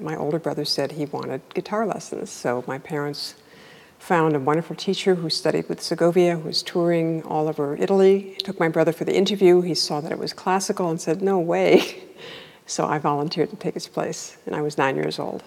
My older brother said he wanted guitar lessons, so my parents found a wonderful teacher who studied with Segovia, who was touring all over Italy. Took my brother for the interview. He saw that it was classical and said, "No way." So I volunteered to take his place, and I was 9 years old.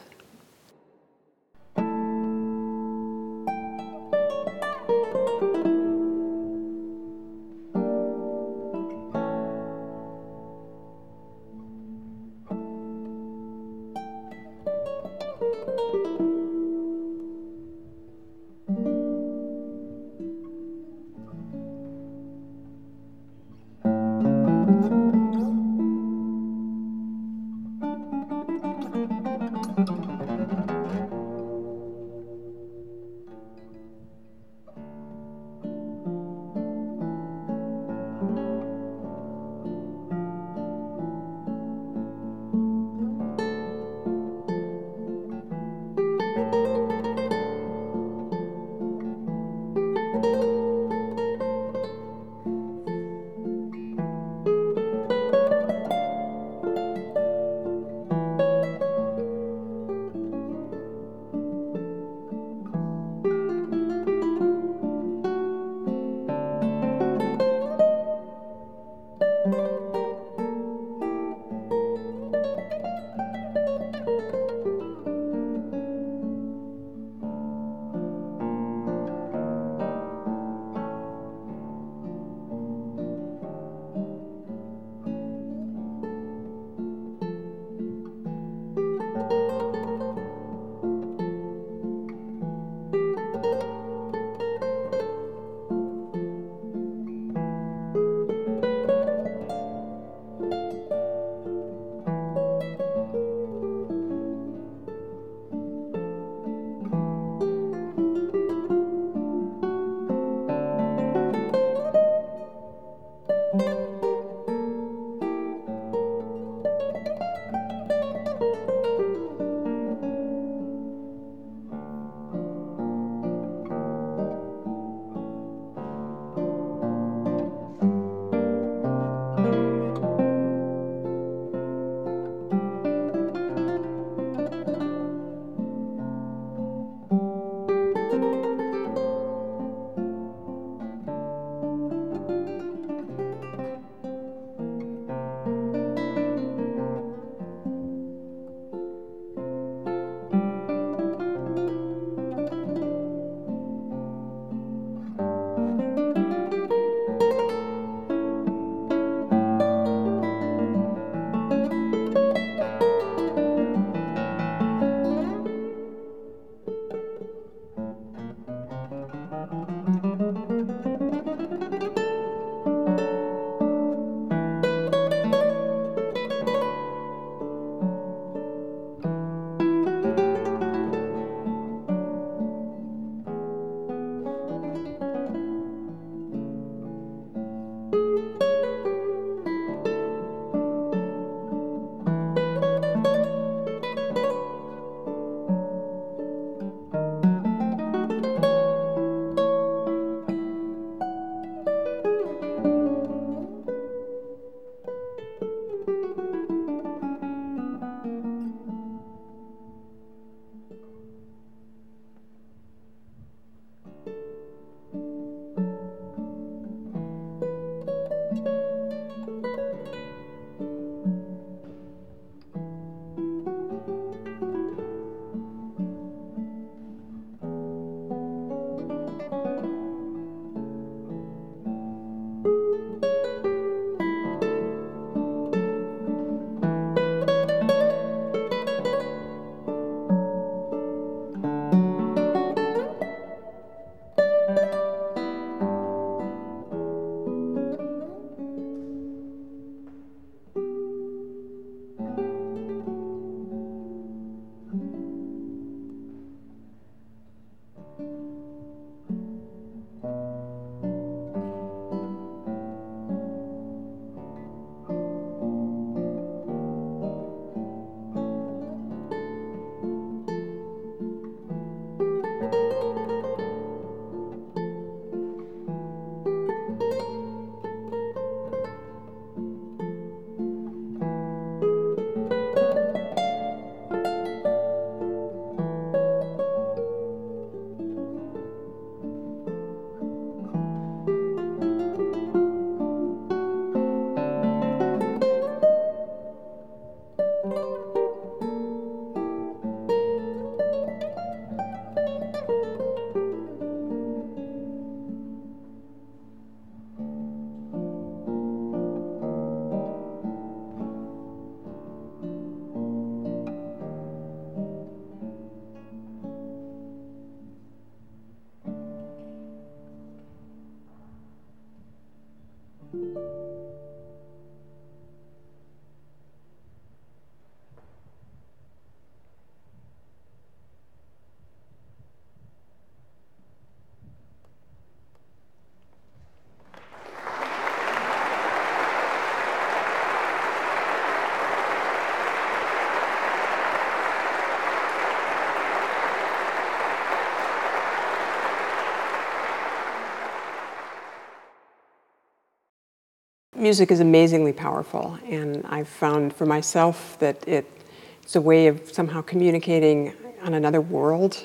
Music is amazingly powerful, and I've found for myself that it's a way of somehow communicating on another world,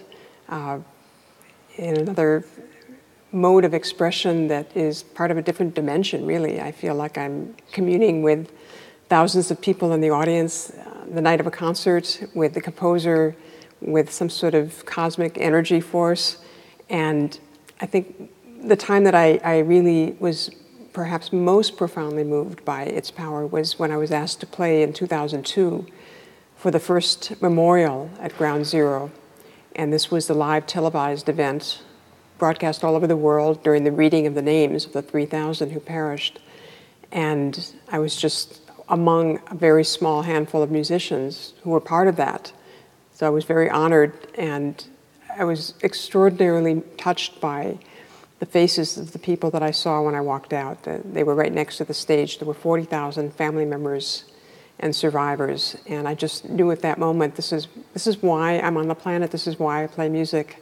in another mode of expression that is part of a different dimension, really. I feel like I'm communing with thousands of people in the audience the night of a concert, with the composer, with some sort of cosmic energy force. And I think the time that I really was perhaps most profoundly moved by its power was when I was asked to play in 2002 for the first memorial at Ground Zero. And this was the live televised event broadcast all over the world during the reading of the names of the 3,000 who perished. And I was just among a very small handful of musicians who were part of that. So I was very honored, and I was extraordinarily touched by the faces of the people that I saw when I walked out. They were right next to the stage. There were 40,000 family members and survivors. And I just knew at that moment, this is why I'm on the planet. This is why I play music.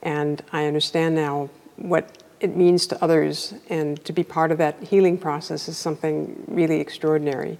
And I understand now what it means to others. And to be part of that healing process is something really extraordinary.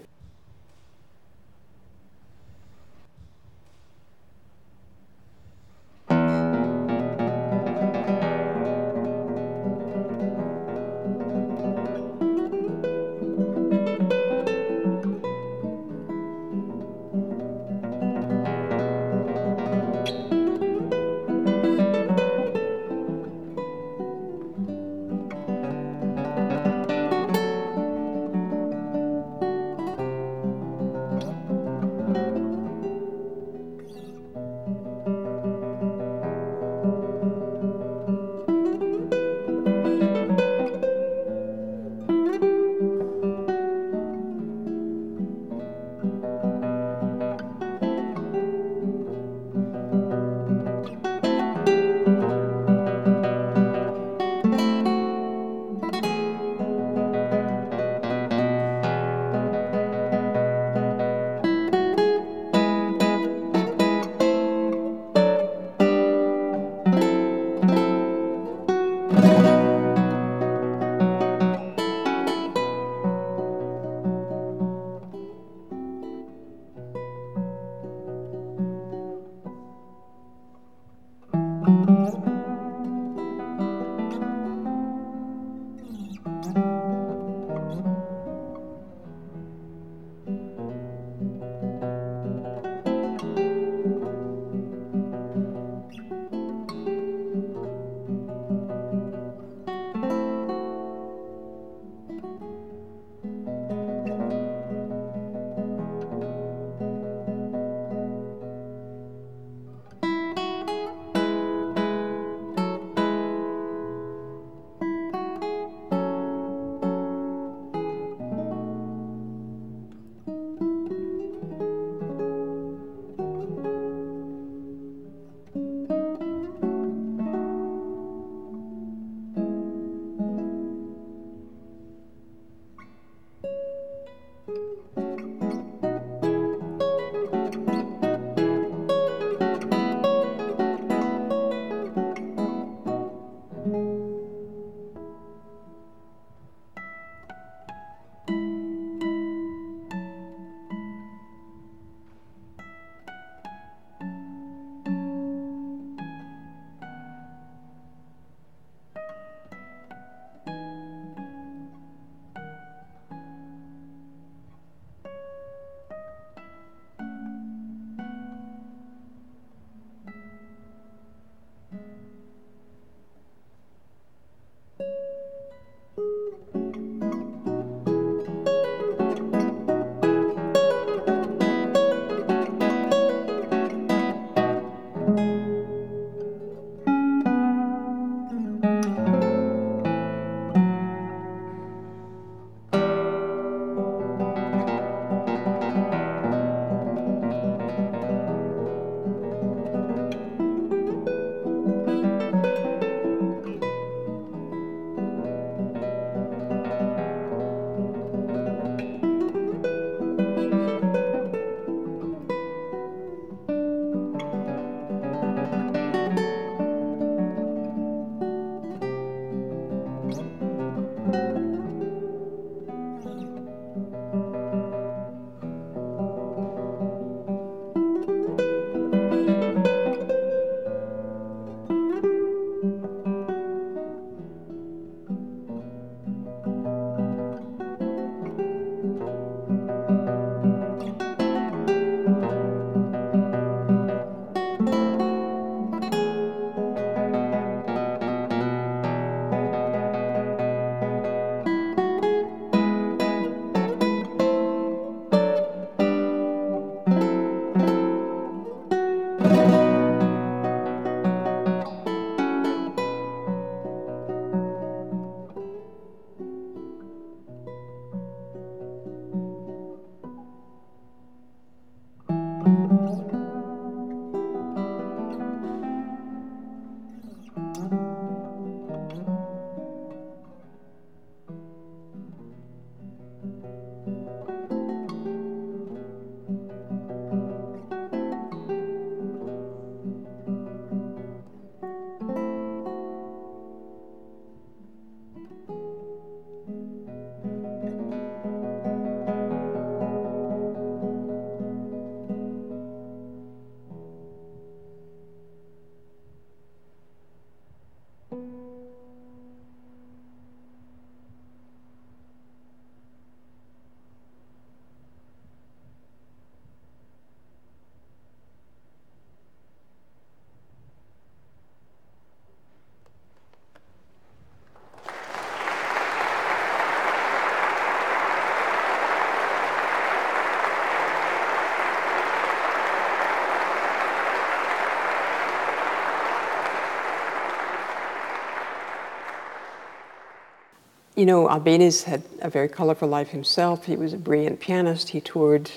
You know, Albéniz had a very colorful life himself. He was a brilliant pianist. He toured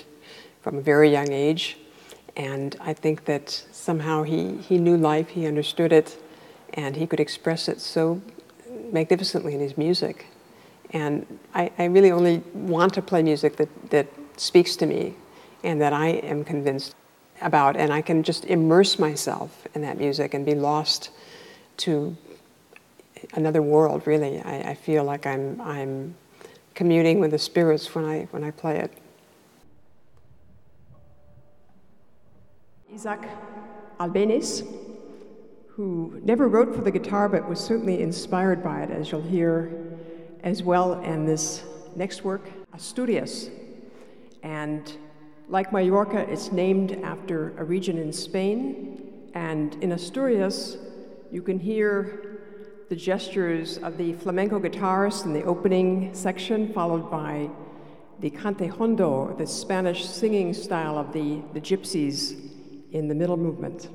from a very young age. And I think that somehow he knew life, he understood it, and he could express it so magnificently in his music. And I really only want to play music that speaks to me and that I am convinced about. And I can just immerse myself in that music and be lost to another world, really. I feel like I'm communing with the spirits when I play it. Isaac Albéniz, who never wrote for the guitar but was certainly inspired by it, as you'll hear as well in this next work, Asturias. And like Mallorca, it's named after a region in Spain. And in Asturias, you can hear the gestures of the flamenco guitarist in the opening section, followed by the cantejondo, the Spanish singing style of the gypsies, in the middle movement.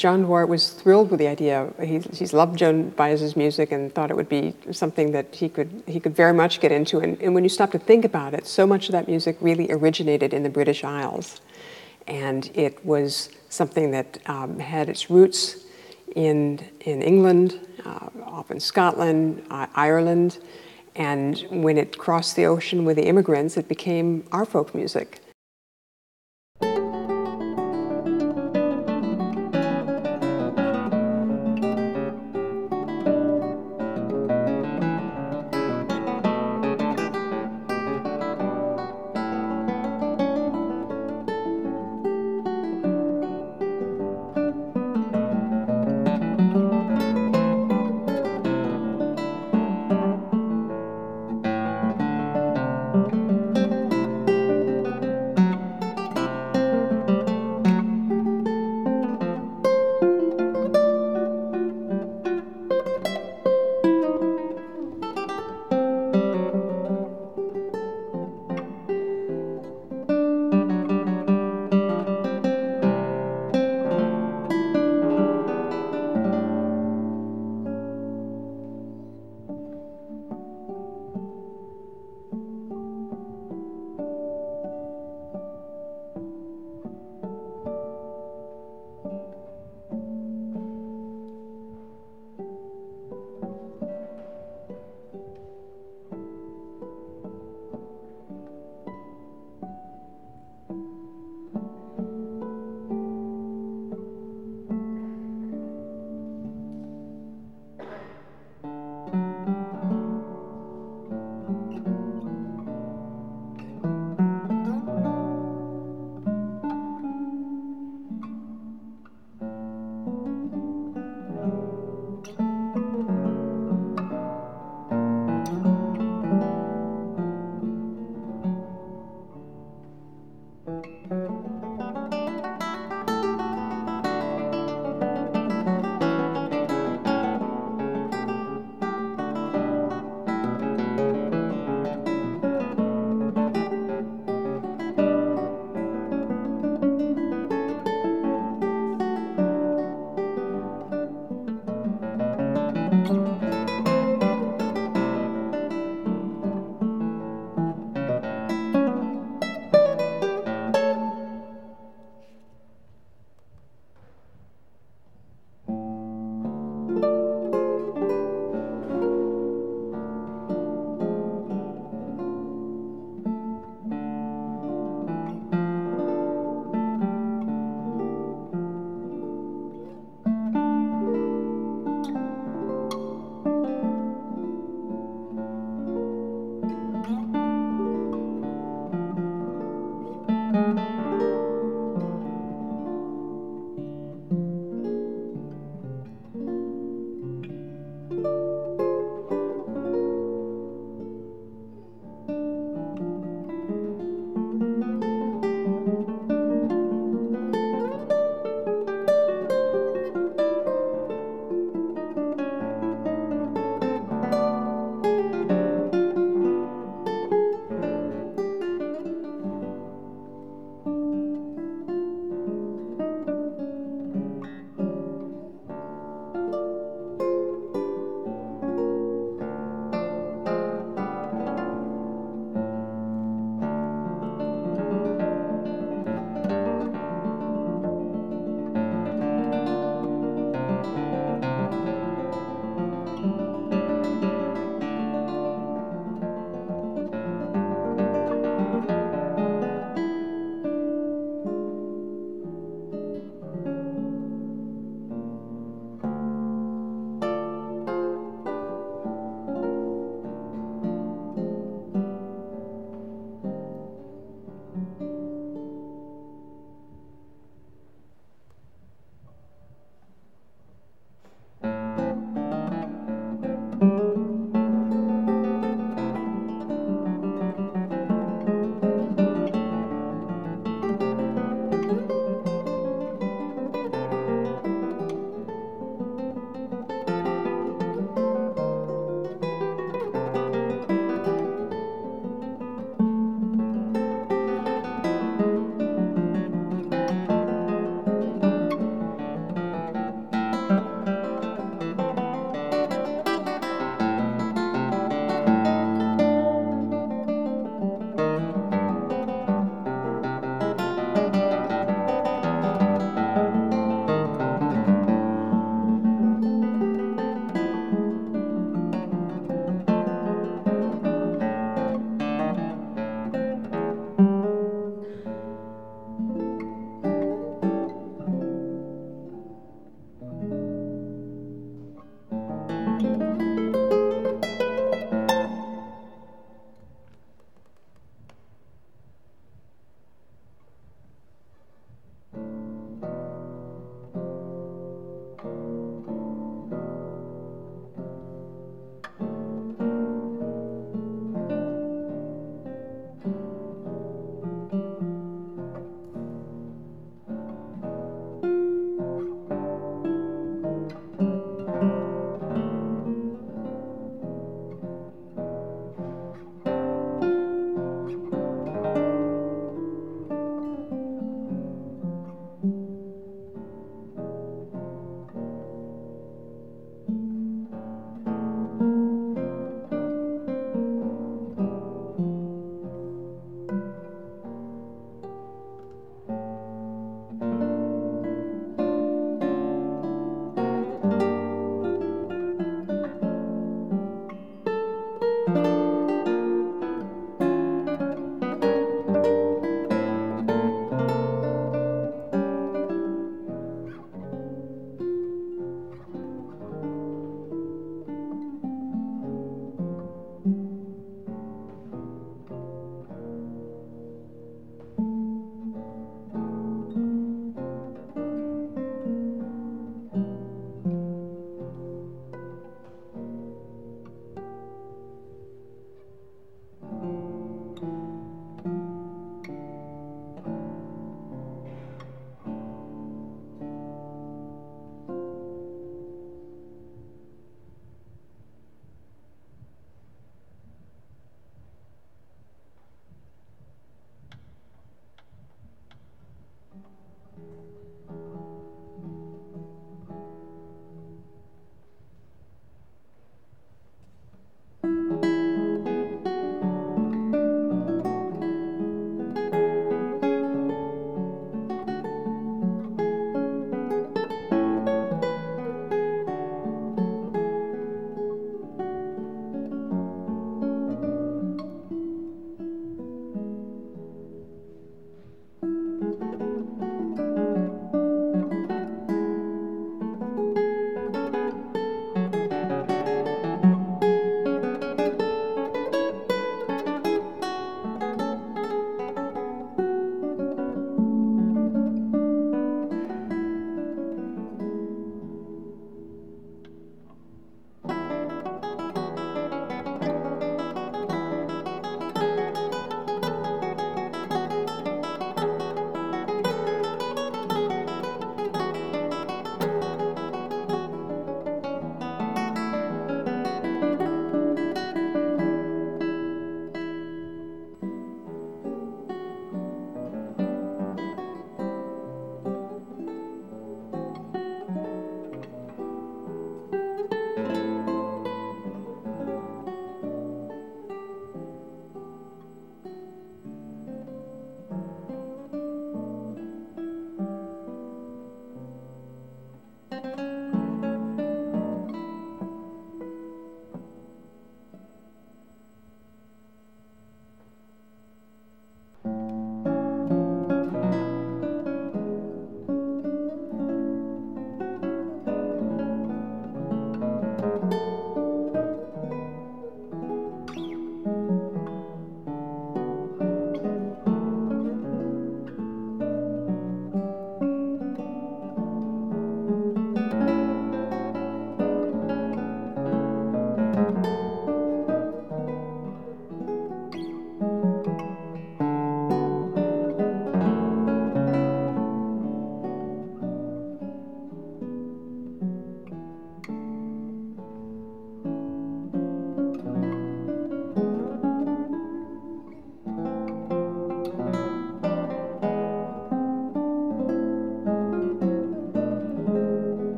John Duarte was thrilled with the idea. He's loved Joan Baez's music and thought it would be something that he could very much get into. And when you stop to think about it, so much of that music really originated in the British Isles. And it was something that had its roots in England, often Scotland, Ireland. And when it crossed the ocean with the immigrants, it became our folk music.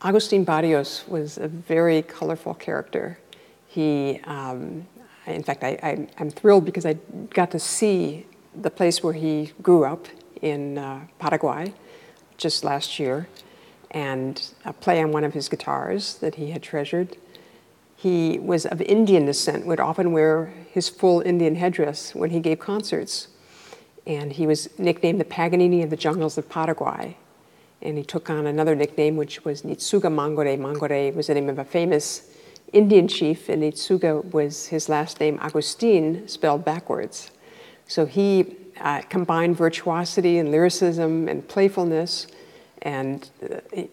Agustin Barrios was a very colorful character. He, in fact, I'm thrilled because I got to see the place where he grew up in Paraguay just last year and play on one of his guitars that he had treasured. He was of Indian descent, would often wear his full Indian headdress when he gave concerts. And he was nicknamed the Paganini of the jungles of Paraguay. And he took on another nickname, which was Nitsuga Mangore. Mangore was the name of a famous Indian chief, and Nitsuga was his last name, Agustin, spelled backwards. So he combined virtuosity and lyricism and playfulness and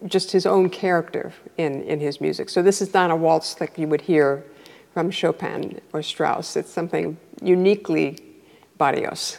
just his own character in his music. So this is not a waltz like you would hear from Chopin or Strauss. It's something uniquely Barrios.